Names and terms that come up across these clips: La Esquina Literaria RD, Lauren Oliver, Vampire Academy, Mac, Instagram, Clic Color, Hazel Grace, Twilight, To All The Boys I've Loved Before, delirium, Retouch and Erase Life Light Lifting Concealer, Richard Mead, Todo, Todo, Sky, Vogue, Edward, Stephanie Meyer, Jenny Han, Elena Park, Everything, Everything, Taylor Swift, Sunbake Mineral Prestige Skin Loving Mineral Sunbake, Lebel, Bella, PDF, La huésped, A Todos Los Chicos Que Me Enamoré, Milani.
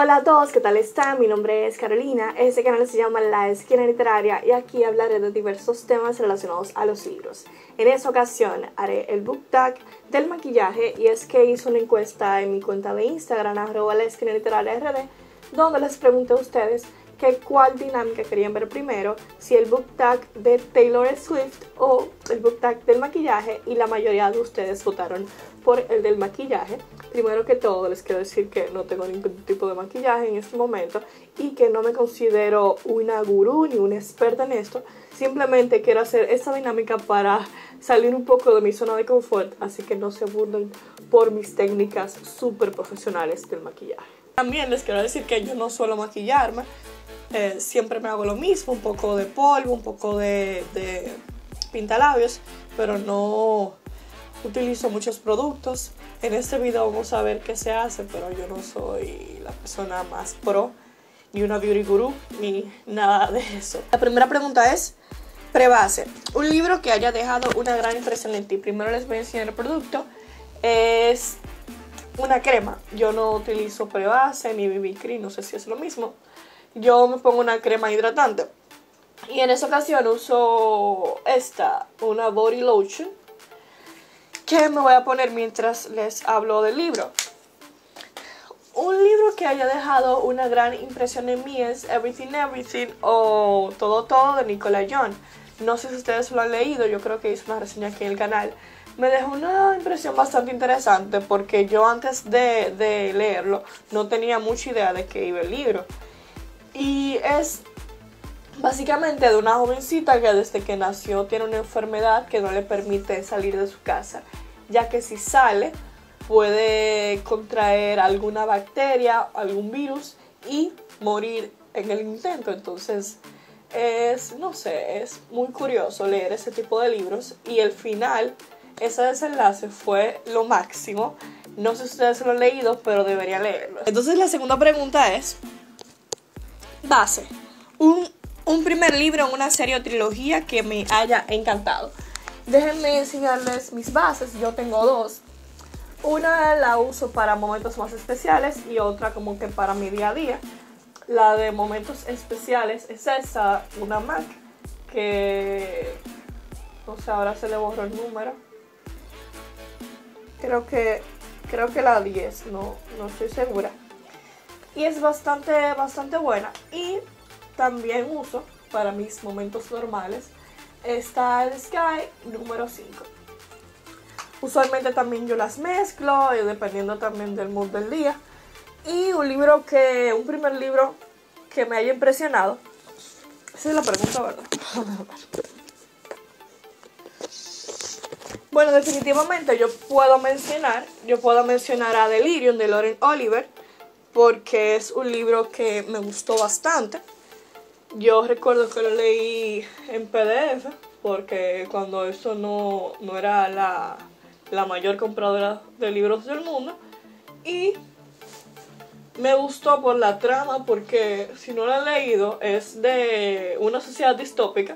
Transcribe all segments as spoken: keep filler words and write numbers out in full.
Hola a todos, ¿qué tal están? Mi nombre es Carolina, este canal se llama La Esquina Literaria y aquí hablaré de diversos temas relacionados a los libros. En esta ocasión haré el book tag del maquillaje y es que hice una encuesta en mi cuenta de Instagram, arroba La Esquina Literaria R D, donde les pregunté a ustedes que cuál dinámica querían ver primero, si el book tag de Taylor Swift o el book tag del maquillaje, y la mayoría de ustedes votaron por el del maquillaje. Primero que todo les quiero decir que no tengo ningún tipo de maquillaje en este momento y que no me considero una gurú ni una experta en esto. Simplemente quiero hacer esta dinámica para salir un poco de mi zona de confort, así que no se burlen por mis técnicas súper profesionales del maquillaje. También les quiero decir que yo no suelo maquillarme, eh, siempre me hago lo mismo, un poco de polvo, un poco de, de pintalabios, pero no utilizo muchos productos. En este video vamos a ver qué se hace, pero yo no soy la persona más pro, ni una beauty guru, ni nada de eso. La primera pregunta es, prebase, un libro que haya dejado una gran impresión en ti. Primero les voy a enseñar el producto, es una crema. Yo no utilizo prebase ni B B cream, no sé si es lo mismo. Yo me pongo una crema hidratante y en esta ocasión uso esta, una body lotion, que me voy a poner mientras les hablo del libro. Un libro que haya dejado una gran impresión en mí es Everything, Everything o Todo, Todo de Nicola Yoon. No sé si ustedes lo han leído, yo creo que hice una reseña aquí en el canal. Me dejó una impresión bastante interesante porque yo antes de, de leerlo no tenía mucha idea de qué iba el libro. Y es básicamente de una jovencita que desde que nació tiene una enfermedad que no le permite salir de su casa, ya que si sale puede contraer alguna bacteria, algún virus y morir en el intento. Entonces es, no sé, es muy curioso leer ese tipo de libros y el final, ese desenlace fue lo máximo. No sé si ustedes lo han leído, pero deberían leerlo. Entonces la segunda pregunta es, base, un Un primer libro en una serie o trilogía que me haya encantado. Déjenme enseñarles mis bases, yo tengo dos. Una la uso para momentos más especiales y otra como que para mi día a día. La de momentos especiales es esa, una Mac, que no sé, ahora se le borró el número. Creo que, creo que la diez, no, no estoy segura. Y es bastante, bastante buena. Y también uso para mis momentos normales está el Sky número cinco. Usualmente también yo las mezclo, dependiendo también del mood del día. Y un libro que, un primer libro que me haya impresionado. Esa es la pregunta, ¿verdad? Bueno, definitivamente yo puedo mencionar, yo puedo mencionar a Delirium de Lauren Oliver, porque es un libro que me gustó bastante. Yo recuerdo que lo leí en P D F porque cuando eso no, no era la, la mayor compradora de libros del mundo, y me gustó por la trama, porque si no la han leído es de una sociedad distópica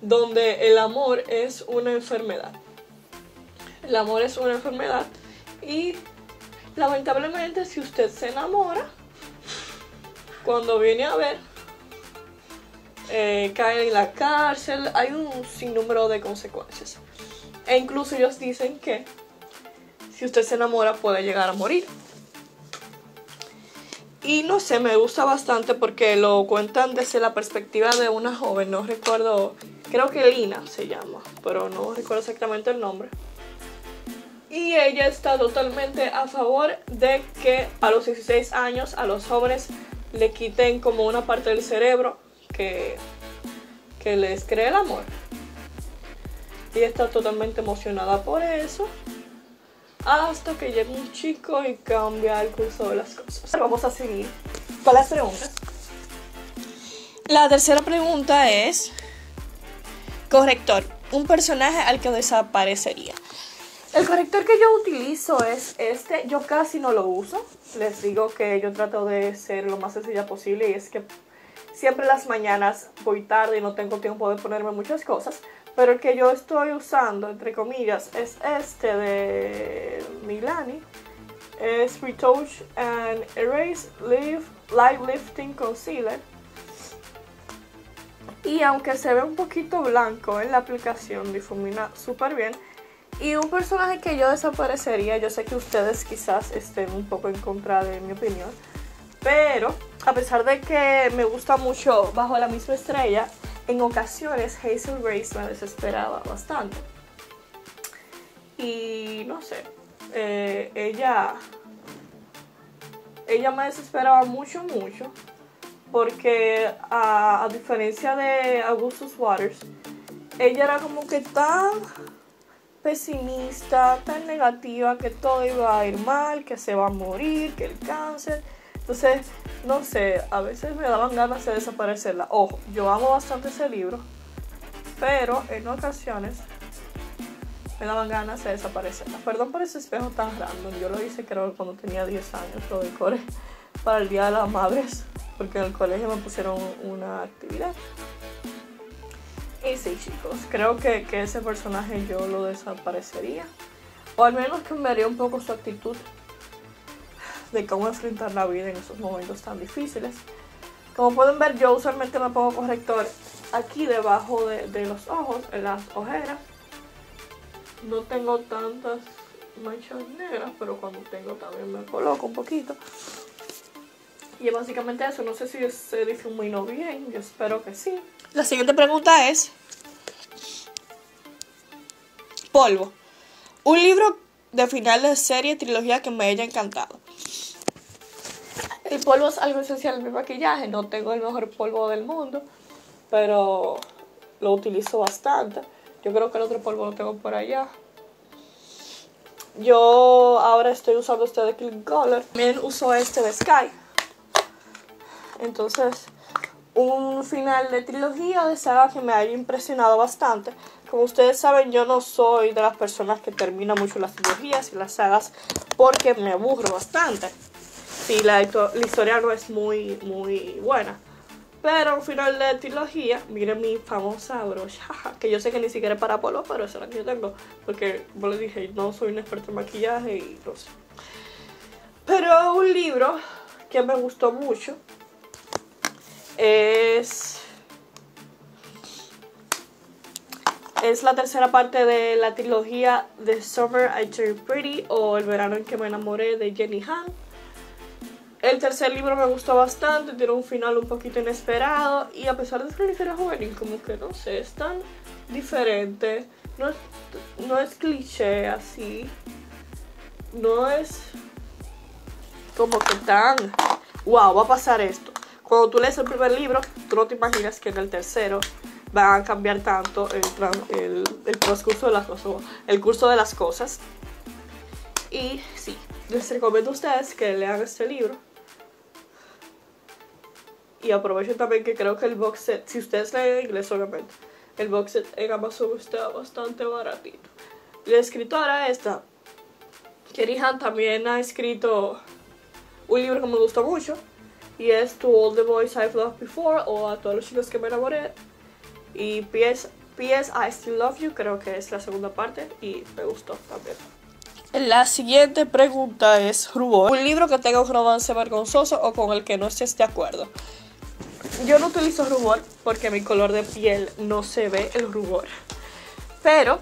donde el amor es una enfermedad. El amor es una enfermedad y lamentablemente si usted se enamora, cuando viene a ver, Eh, caen en la cárcel, hay un sinnúmero de consecuencias. E incluso ellos dicen que si usted se enamora puede llegar a morir. Y no sé, me gusta bastante porque lo cuentan desde la perspectiva de una joven, no recuerdo, creo que Lina se llama, pero no recuerdo exactamente el nombre. Y ella está totalmente a favor de que a los dieciséis años a los jóvenes le quiten como una parte del cerebro Que, que les cree el amor, y está totalmente emocionada por eso hasta que llega un chico y cambia el curso de las cosas. Vamos a seguir con las preguntas. La tercera pregunta es corrector, un personaje al que desaparecería. El corrector que yo utilizo es este, yo casi no lo uso, les digo que yo trato de ser lo más sencilla posible, y es que siempre las mañanas voy tarde y no tengo tiempo de ponerme muchas cosas, pero el que yo estoy usando, entre comillas, es este de Milani, es Retouch and Erase Life Light Lifting Concealer. Y aunque se ve un poquito blanco en la aplicación, difumina súper bien. Y un personaje que yo desaparecería, yo sé que ustedes quizás estén un poco en contra de mi opinión, pero a pesar de que me gusta mucho Bajo la misma estrella, en ocasiones Hazel Grace me desesperaba bastante. Y no sé, eh, ella, ella me desesperaba mucho, mucho, porque a, a diferencia de Augustus Waters, ella era como que tan pesimista, tan negativa, que todo iba a ir mal, que se va a morir, que el cáncer. Entonces, no sé, a veces me daban ganas de desaparecerla. Ojo, yo amo bastante ese libro, pero en ocasiones me daban ganas de desaparecerla. Perdón por ese espejo tan random. Yo lo hice creo que cuando tenía diez años, lo decoré para el Día de las Madres, porque en el colegio me pusieron una actividad. Y sí, chicos, creo que, que ese personaje yo lo desaparecería. O al menos cambiaría un poco su actitud de cómo enfrentar la vida en esos momentos tan difíciles. Como pueden ver, yo usualmente me pongo corrector aquí debajo de, de los ojos, en las ojeras. No tengo tantas manchas negras, pero cuando tengo también me coloco un poquito. Y básicamente eso, no sé si se difuminó bien, yo espero que sí. La siguiente pregunta es... Polvo. Un libro de final de serie, trilogía que me haya encantado. El polvo es algo esencial en mi maquillaje. No tengo el mejor polvo del mundo, pero lo utilizo bastante. Yo creo que el otro polvo lo tengo por allá. Yo ahora estoy usando este de Clic Color. También uso este de Sky. Entonces, un final de trilogía o de saga que me haya impresionado bastante. Como ustedes saben, yo no soy de las personas que termina mucho las trilogías y las sagas porque me aburro bastante. Sí, la, la historia no es muy, muy buena. Pero un final de trilogía, miren mi famosa brocha, que yo sé que ni siquiera es para polo, pero esa es la que yo tengo. Porque, como les dije, no soy un experto en maquillaje y no sé. Pero un libro que me gustó mucho es, es la tercera parte de la trilogía The Summer I Turned Pretty o El Verano en que me enamoré de Jenny Han. El tercer libro me gustó bastante, tiene un final un poquito inesperado y a pesar de ser una historia juvenil, como que no sé, es tan diferente, no es, no es cliché así, no es como que tan wow, va a pasar esto. Cuando tú lees el primer libro, tú no te imaginas que en el tercero van a cambiar tanto el, el, el transcurso de las cosas, el curso de las cosas. Y sí, les recomiendo a ustedes que lean este libro. Y aprovechen también que creo que el box set, si ustedes leen en inglés obviamente, el box set en Amazon está bastante baratito. La escritora esta, Jenny Han, también ha escrito un libro que me gustó mucho, y es To All The Boys I've Loved Before o A Todos Los Chicos Que Me Enamoré, y P S I Still Love You, creo que es la segunda parte y me gustó también. La siguiente pregunta es rubor. Un libro que tenga un romance vergonzoso o con el que no estés de acuerdo. Yo no utilizo rubor porque mi color de piel no se ve el rubor, pero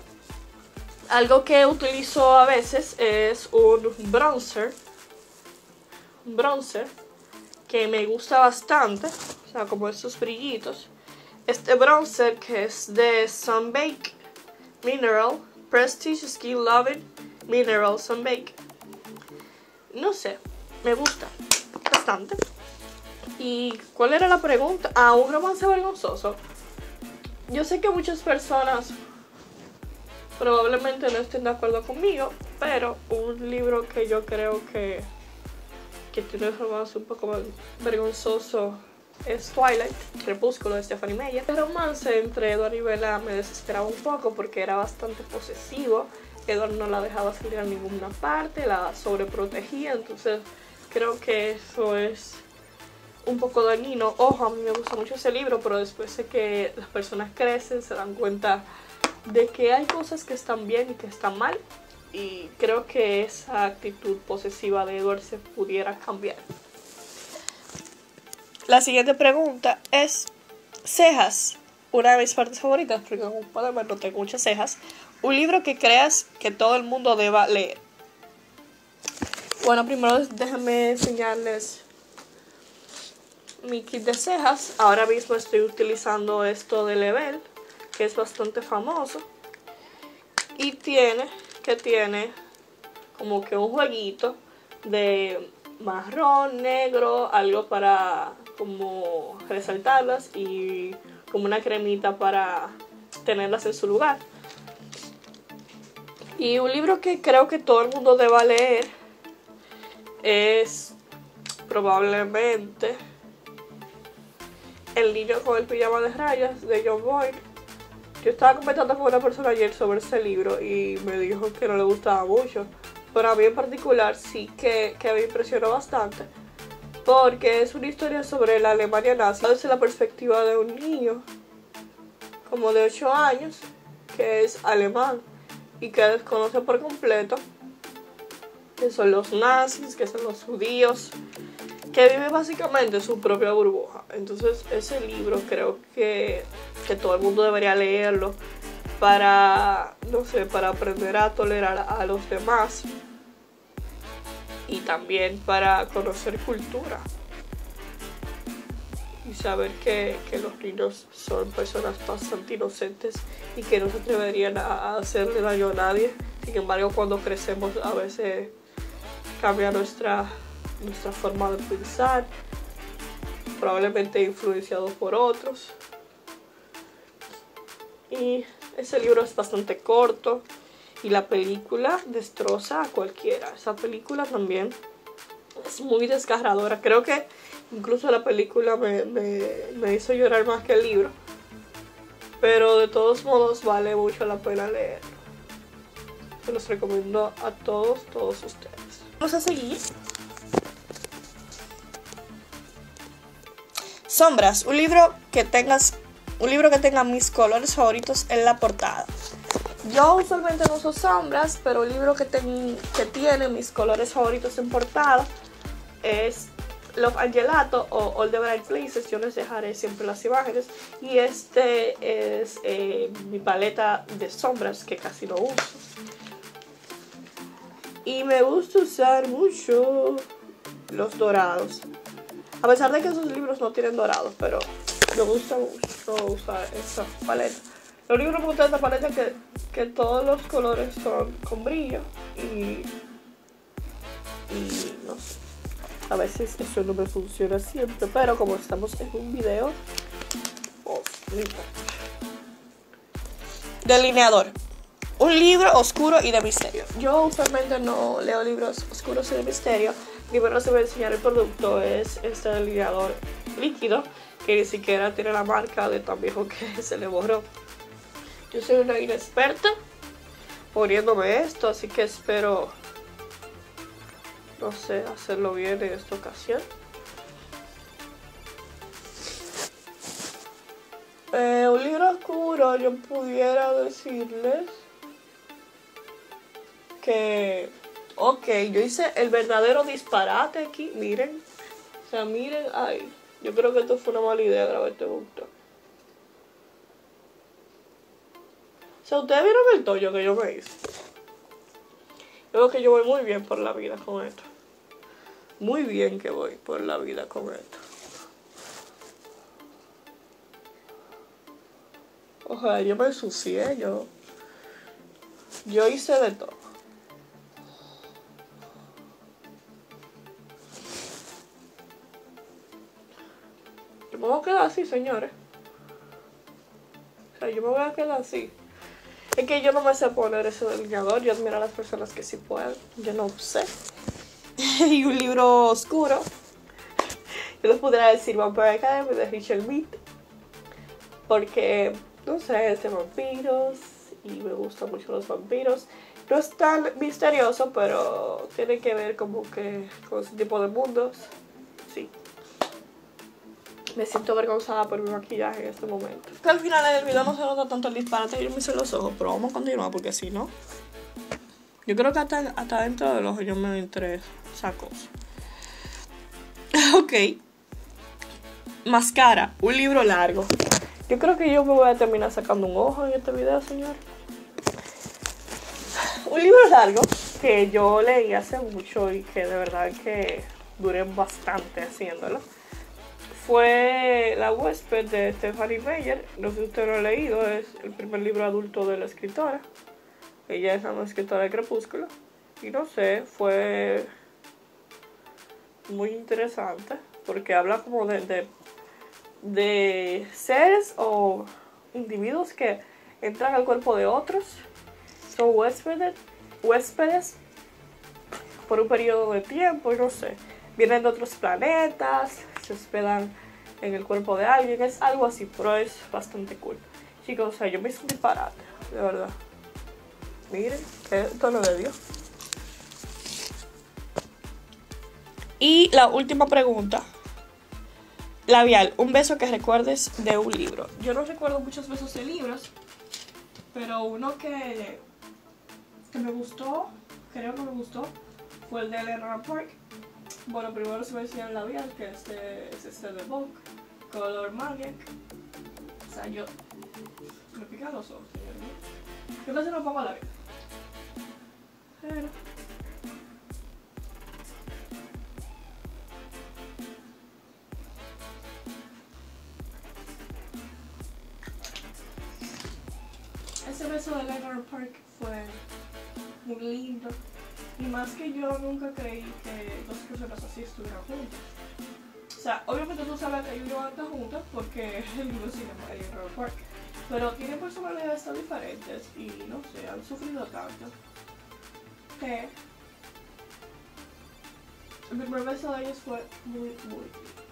algo que utilizo a veces es un bronzer, un bronzer que me gusta bastante, o sea, como estos brillitos. Este bronzer que es de Sunbake Mineral Prestige Skin Loving Mineral Sunbake. No sé, me gusta bastante. ¿Y cuál era la pregunta? Ah, un romance vergonzoso. Yo sé que muchas personas probablemente no estén de acuerdo conmigo, pero un libro que yo creo que que tiene un romance un poco más vergonzoso es Twilight, Crepúsculo de Stephanie Meyer. El romance entre Edward y Bella me desesperaba un poco porque era bastante posesivo. Edward no la dejaba salir a ninguna parte, la sobreprotegía, entonces creo que eso es un poco dañino. Ojo, a mí me gusta mucho ese libro, pero después de que las personas crecen se dan cuenta de que hay cosas que están bien y que están mal. y creo que esa actitud posesiva de Edward se pudiera cambiar. La siguiente pregunta es cejas, una de mis partes favoritas, porque como pueden ver no tengo muchas cejas. Un libro que creas que todo el mundo deba leer. Bueno, primero déjenme enseñarles mi kit de cejas. Ahora mismo estoy utilizando esto de Lebel, que es bastante famoso. Y tiene, que tiene como que un jueguito de marrón, negro, algo para como resaltarlas y como una cremita para tenerlas en su lugar. Y un libro que creo que todo el mundo deba leer es probablemente El niño con el pijama de rayas de John Boyne. Yo estaba comentando con una persona ayer sobre ese libro y me dijo que no le gustaba mucho, pero a mí en particular sí que, que me impresionó bastante, porque es una historia sobre la Alemania nazi desde la perspectiva de un niño como de ocho años que es alemán y que desconoce por completo que son los nazis, que son los judíos, que vive básicamente su propia burbuja. Entonces ese libro creo que, que todo el mundo debería leerlo para, no sé, para aprender a tolerar a los demás y también para conocer cultura y saber que, que los niños son personas bastante inocentes y que no se atreverían a hacerle daño a nadie. Sin embargo, cuando crecemos a veces cambia nuestra, nuestra forma de pensar, probablemente influenciados por otros. Y ese libro es bastante corto y la película destroza a cualquiera. Esa película también es muy desgarradora. Creo que incluso la película me, me, me hizo llorar más que el libro, pero de todos modos vale mucho la pena leerlo. Se los recomiendo a todos, todos ustedes. Vamos a seguir. Sombras, un libro que tengas, un libro que tenga mis colores favoritos en la portada. Yo usualmente no uso sombras, pero un libro que, ten, que tiene mis colores favoritos en portada es Love and Gelato o All the Bright Places. Yo les dejaré siempre las imágenes. Y este es eh, mi paleta de sombras que casi no uso. Y me gusta usar mucho los dorados. A pesar de que esos libros no tienen dorados, pero me gusta mucho usar esa paleta. Lo único que me gusta de esta paleta es que, que todos los colores son con brillo. Y, y no sé, a veces eso no me funciona siempre, pero como estamos en un video, oh, delineador. Un libro oscuro y de misterio. Yo usualmente no leo libros oscuros y de misterio. Primero se me enseñará el producto, es este delineador líquido, que ni siquiera tiene la marca de tan viejo que se le borró. Yo soy una inexperta poniéndome esto, así que espero, no sé, hacerlo bien en esta ocasión. Eh, un libro oscuro, yo pudiera decirles que, ok, yo hice el verdadero disparate aquí, miren, o sea, miren, ay, yo creo que esto fue una mala idea grabar este gusto. O sea, ustedes vieron el tollo que yo me hice. Yo creo que yo voy muy bien por la vida con esto. Muy bien que voy por la vida con esto. Ojalá yo me ensucié, yo, yo hice de todo. Yo me voy a quedar así, señores. O sea, yo me voy a quedar así. Es que yo no me sé poner ese delineador. Yo admiro a las personas que sí pueden. Yo no sé. Y un libro oscuro, yo les pudiera decir Vampire Academy de Richard Mead, porque, no sé, es de vampiros y me gustan mucho los vampiros. No es tan misterioso, pero tiene que ver como que con ese tipo de mundos. Sí. Me siento avergonzada por mi maquillaje en este momento. Al final del video no se nota tanto el disparate que yo me hice los ojos, pero vamos a continuar porque si no, Yo creo que hasta, hasta dentro del ojo yo me entré sacos. Ok. Mascara. Un libro largo. Yo creo que yo me voy a terminar sacando un ojo en este video, señor. Un libro largo que yo leí hace mucho y que de verdad que duré bastante haciéndolo. Fue La huésped de Stephanie Meyer. No sé si usted lo ha leído. Es el primer libro adulto de la escritora. Ella es una escritora de Crepúsculo. Y no sé, fue muy interesante porque habla como de, de, de seres o individuos que entran al cuerpo de otros. Son huéspedes, huéspedes por un periodo de tiempo, no sé. Vienen de otros planetas, se hospedan en el cuerpo de alguien. Es algo así, pero es bastante cool. Chicos, o sea, yo me hice un disparate, de verdad. Miren, esto no le dio. Y la última pregunta. Labial, un beso que recuerdes de un libro. Yo no recuerdo muchos besos de libros, pero uno que... que me gustó, creo que me gustó, fue el de Elena Park. Bueno, primero se me enseñó el labial, que es, de, es este de Vogue, Color Magic. O sea, yo me pican los ojos, señor. Yo casi no pongo labial. Pero... ese beso de Elena Park fue... muy lindo, y más que yo nunca creí que dos personas así estuvieran juntas. O sea, obviamente tú sabes que hay una banda juntas porque el libro se llama El Verano en que me enamoré, pero tienen personalidades tan diferentes y no sé, han sufrido tanto que el primer beso de ellos fue muy, muy lindo.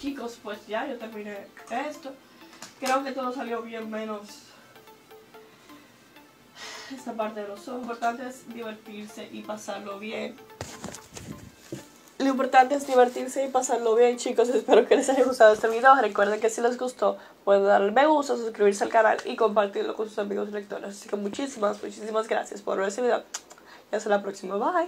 Chicos, pues ya yo terminé esto. Creo que todo salió bien, menos esta parte de los ojos. Lo importante es divertirse y pasarlo bien. Lo importante es divertirse y pasarlo bien, chicos. Espero que les haya gustado este video. Recuerden que si les gustó, pueden darle me gusta, suscribirse al canal y compartirlo con sus amigos y lectores. Así que muchísimas, muchísimas gracias por ver este video. Y hasta la próxima. Bye.